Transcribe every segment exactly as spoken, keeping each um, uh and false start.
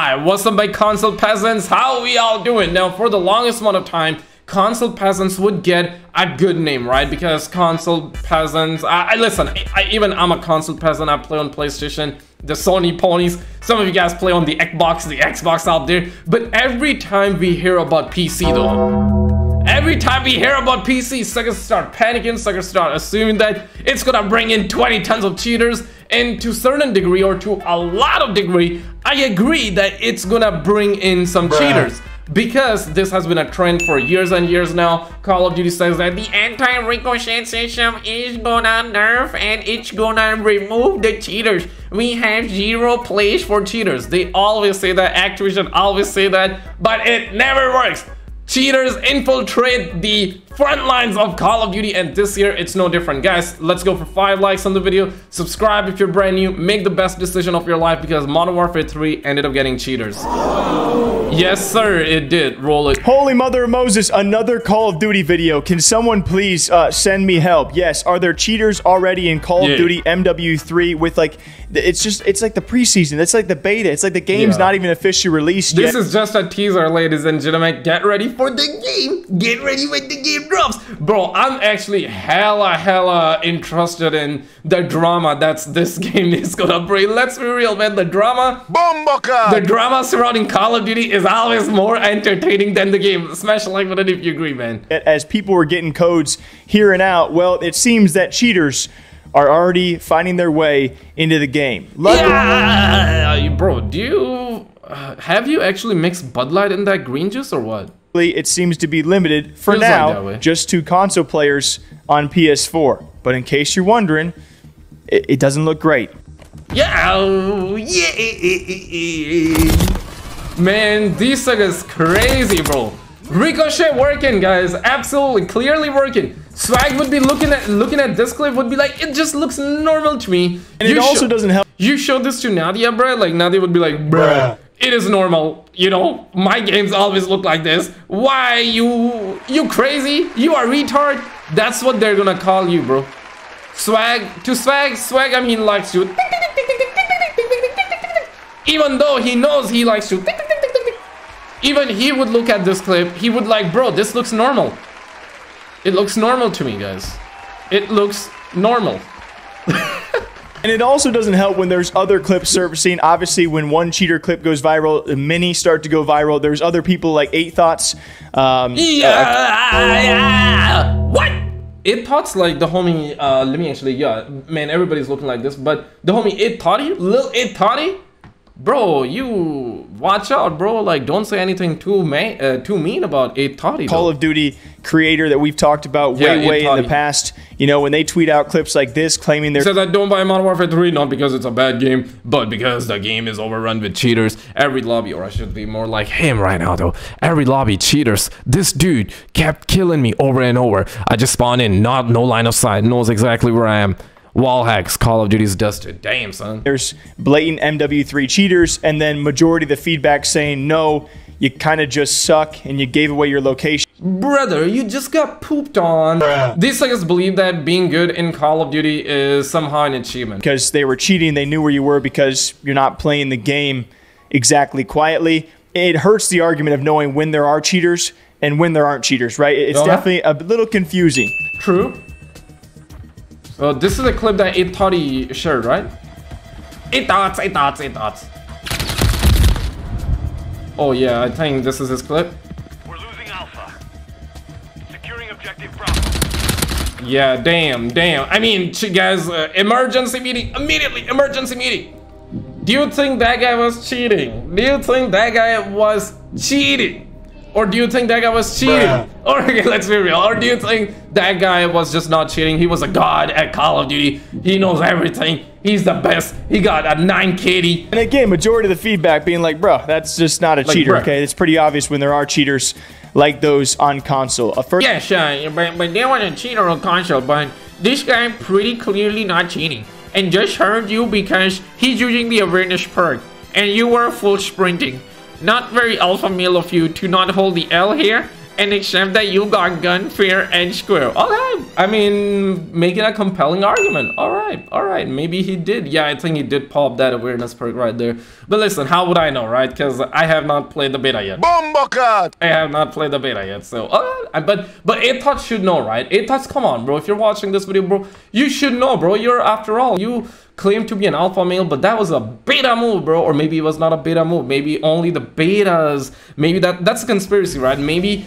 Hi, what's up my console peasants? How we all doing? Now for the longest amount of time, console peasants would get a good name, right? Because console peasants, I, I listen, I, I, even I'm a console peasant. I play on PlayStation, the Sony ponies. Some of you guys play on the Xbox, the Xbox out there. But every time we hear about P C though, every time we hear about P C, suckers start panicking, suckers start assuming that it's gonna bring in twenty tons of cheaters. And to a certain degree, or to a lot of degree, I agree that it's gonna bring in some Bruh. cheaters. Because this has been a trend for years and years now. Call of Duty says that the anti-Ricochet system is gonna nerf and it's gonna remove the cheaters. We have zero place for cheaters. They always say that, Activision always say that, but it never works. Cheaters infiltrate the front lines of Call of Duty, and this year it's no different. Guys, let's go for five likes on the video. Subscribe if you're brand new. Make the best decision of your life, because Modern Warfare three ended up getting cheaters. Yes, sir, it did. Roll it. Holy Mother of Moses, another Call of Duty video. Can someone please uh, send me help? Yes, are there cheaters already in Call yeah. of Duty M W three with like, it's just, it's like the preseason. It's like the beta. It's like the game's yeah. not even officially released yet. This is just a teaser, ladies and gentlemen. Get ready for the game. Get ready when the game drops. Bro, I'm actually hella, hella interested in the drama that's this game is gonna bring. Let's be real, man. The drama, Bomboka. The drama surrounding Call of Duty is always more entertaining than the game. Smash a like button if you agree, man. As people were getting codes here and out, well, it seems that cheaters are already finding their way into the game. Love yeah, bro, do you uh, have you actually mixed Bud Light in that green juice or what? It seems to be limited for Feels now, like just to console players on P S four. But in case you're wondering, it, it doesn't look great. Yeah, oh, yeah. Man, this thing is crazy, bro. Ricochet working, guys. Absolutely, clearly working. Swagg would be looking at looking at this clip, would be like, it just looks normal to me. And you it also doesn't help. You showed this to Nadia, bro. Like Nadia would be like, bruh, it is normal. You know, my games always look like this. Why you you crazy? You are retard. That's what they're gonna call you, bro. Swagg to Swagg, Swagg. I mean, likes you. Even though he knows he likes you. Even he would look at this clip, he would like, bro, this looks normal. It looks normal to me, guys. It looks normal. And it also doesn't help when there's other clips surfacing. Obviously, when one cheater clip goes viral, many start to go viral. There's other people like Eight Thoughts. Um, yeah, uh, yeah. What? It Thought's like the homie, uh, let me actually, yeah, man, everybody's looking like this, but the homie It Thoughty, Lil It Thoughty? Bro, you watch out, bro. Like, don't say anything too man, uh, too mean about Eight Thoughty. Call of Duty creator that we've talked about yeah, way, way in the past. You know, when they tweet out clips like this, claiming they're... It says that don't buy Modern Warfare three, not because it's a bad game, but because the game is overrun with cheaters. Every lobby, or I should be more like him right now, though. Every lobby, cheaters. This dude kept killing me over and over. I just spawned in, not no line of sight, knows exactly where I am. Wall hacks, Call of Duty's dusted. Damn, son. There's blatant M W three cheaters, and then majority of the feedback saying, no, you kind of just suck, and you gave away your location. Brother, you just got pooped on. Bruh. These suckers believe that being good in Call of Duty is somehow an achievement. Because they were cheating, they knew where you were because you're not playing the game exactly quietly. It hurts the argument of knowing when there are cheaters and when there aren't cheaters, right? It's uh-huh. definitely a little confusing. True. Oh, this is a clip that It Thoughty shared, right? It Thoughts, It Thoughts, It Thoughts. Oh yeah, I think this is his clip. We're losing Alpha. Securing objective Bravo. Yeah, damn, damn. I mean, guys, uh, emergency meeting, immediately, emergency meeting. Do you think that guy was cheating? Do you think that guy was cheating? Or do you think that guy was cheating? Bruh. Or okay, let's be real. Or do you think that guy was just not cheating? He was a god at Call of Duty. He knows everything. He's the best. He got a nine K D. And again, majority of the feedback being like, bro, that's just not a like, cheater. Bruh. Okay, it's pretty obvious when there are cheaters like those on console. A first yeah, sure. But, but there was a cheater on console, but this guy pretty clearly not cheating. And just hurt you because he's using the awareness perk. And you were full sprinting. Not very alpha male of you to not hold the L here and except that you got gun, fair, and square. Okay, I mean, making a compelling argument. All right, all right, maybe he did. Yeah, I think he did pop that awareness perk right there. But listen, how would I know, right? Because I have not played the beta yet. Bombocat! I have not played the beta yet, so... Uh, but but A T O T should know, right? A T O T, come on, bro. If you're watching this video, bro, you should know, bro. You're, after all, you... claim to be an alpha male, but that was a beta move, bro. Or maybe it was not a beta move. Maybe only the betas. Maybe that that's a conspiracy, right? Maybe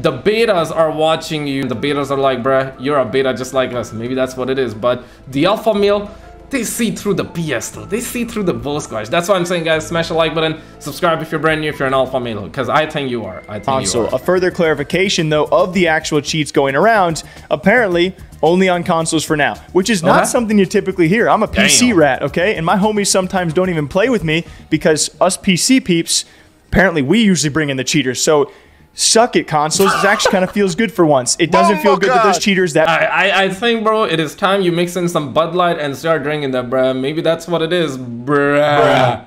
the betas are watching you. The betas are like, bruh, you're a beta just like us. Maybe that's what it is. But the alpha male, they see through the B S though. They see through the bull squash. That's why I'm saying, guys, smash the like button. Subscribe if you're brand new, if you're an alpha male, because I think you are. I think console. You are. A further clarification, though, of the actual cheats going around. Apparently, only on consoles for now, which is not okay. Something you typically hear. I'm a P C Damn. Rat, okay? And my homies sometimes don't even play with me because us P C peeps, apparently we usually bring in the cheaters. So suck it, consoles. It actually kind of feels good for once. It doesn't oh feel good God. That there's cheaters that... I, I, I think, bro, it is time you mix in some Bud Light and start drinking that, bruh. Maybe that's what it is, bruh. bruh.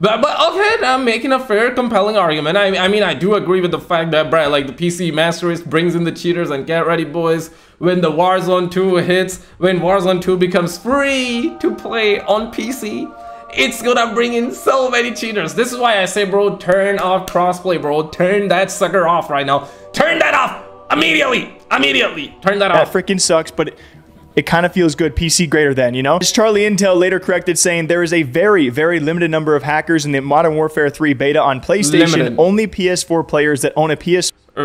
But, but okay, I'm making a fair, compelling argument. I, I mean, I do agree with the fact that, bruh, like the P C Master Race brings in the cheaters, and get ready, boys, when the Warzone two hits, when Warzone two becomes free to play on P C, it's gonna bring in so many cheaters. This is why I say, bro, turn off crossplay, bro. Turn that sucker off right now. Turn that off immediately, immediately. Turn that, that off. That freaking sucks, but... It It kind of feels good, P C greater than, you know? As Charlie Intel later corrected, saying there is a very, very limited number of hackers in the Modern Warfare three beta on PlayStation. Limited. Only P S four players that own a P S... Uh,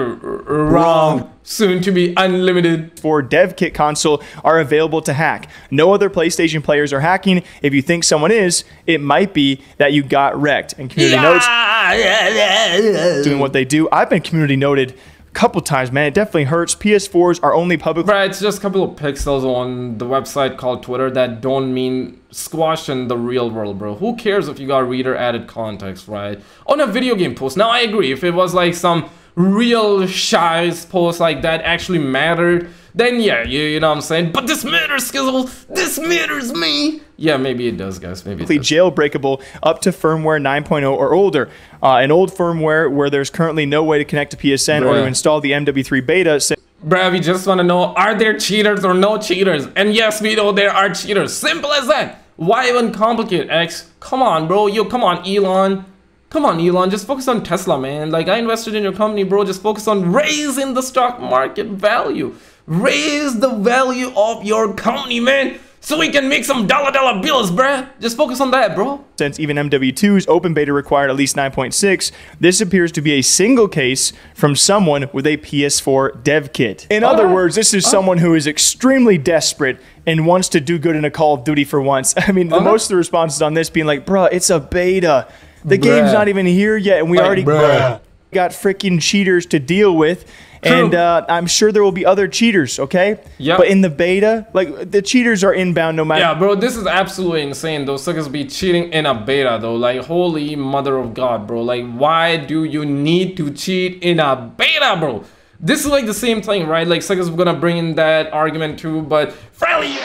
wrong. Soon to be unlimited. ...for dev kit console are available to hack. No other PlayStation players are hacking. If you think someone is, it might be that you got wrecked. And community yeah. notes... doing what they do. I've been community noted... couple times, man. It definitely hurts. P S fours are only public. Right, it's just a couple of pixels on the website called Twitter that don't mean squash in the real world, bro. Who cares if you got reader added context, right? On a video game post. Now, I agree. If it was like some real shies post like that actually mattered, then yeah, you, you know what I'm saying? But this matters, Skizzle. This matters me. Yeah, maybe it does, guys. Maybe it does. Jailbreakable up to firmware nine point oh or older. Uh, an old firmware where there's currently no way to connect to P S N Bruh. Or to install the M W three beta. So Bruh, we just want to know, are there cheaters or no cheaters? And yes, we know there are cheaters. Simple as that. Why even complicate, X? Come on, bro. Yo, come on, Elon. Come on, Elon. Just focus on Tesla, man. Like, I invested in your company, bro. Just focus on raising the stock market value. Raise the value of your company, man. So we can make some dollar dollar bills, bruh. Just focus on that, bro. Since even M W two's open beta required at least nine point six, this appears to be a single case from someone with a P S four dev kit. In All other right. words, this is All someone right. who is extremely desperate and wants to do good in a Call of Duty for once. I mean, the, most of the responses on this being like, bruh, it's a beta. The bruh. game's not even here yet, and we like, already bruh. got freaking cheaters to deal with. True. And uh, I'm sure there will be other cheaters, okay? Yeah. But in the beta, like, the cheaters are inbound no matter... Yeah, bro, this is absolutely insane. Those suckers be cheating in a beta, though. Like, holy mother of God, bro. Like, why do you need to cheat in a beta, bro? This is, like, the same thing, right? Like, suckers were gonna bring in that argument, too, but... Friendly...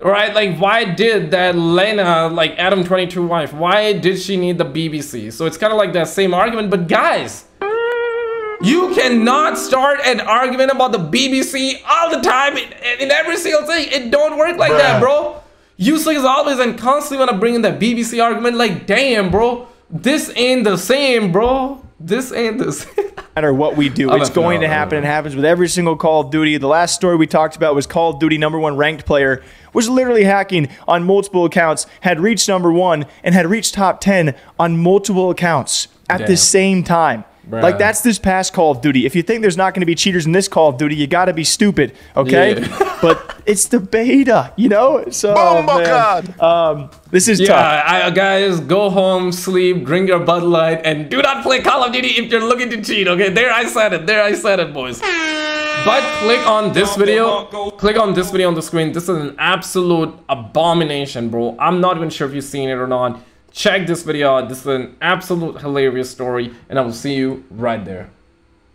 Right, like, why did that Lena, like, Adam twenty-two wife, why did she need the B B C? So it's kind of like that same argument, but guys... You cannot start an argument about the B B C all the time in, in every single thing. It don't work like Bruh. that, bro. You suckers always and constantly want to bring in that B B C argument. Like, damn, bro. This ain't the same, bro. This ain't the same. No matter what we do, it's going to happen. It happens with every single Call of Duty. The last story we talked about was Call of Duty number one ranked player was literally hacking on multiple accounts, had reached number one, and had reached top ten on multiple accounts at damn. the same time. Bruh. Like, that's this past Call of Duty. If you think there's not going to be cheaters in this Call of Duty, you got to be stupid, okay? Yeah. But it's the beta, you know? So, oh, my God. Um, this is yeah, tough. I, guys, go home, sleep, drink your Bud Light, and do not play Call of Duty if you're looking to cheat, okay? There I said it. There I said it, boys. But click on this video. Click on this video on the screen. This is an absolute abomination, bro. I'm not even sure if you've seen it or not. Check this video out. This is an absolute hilarious story, and I will see you right there.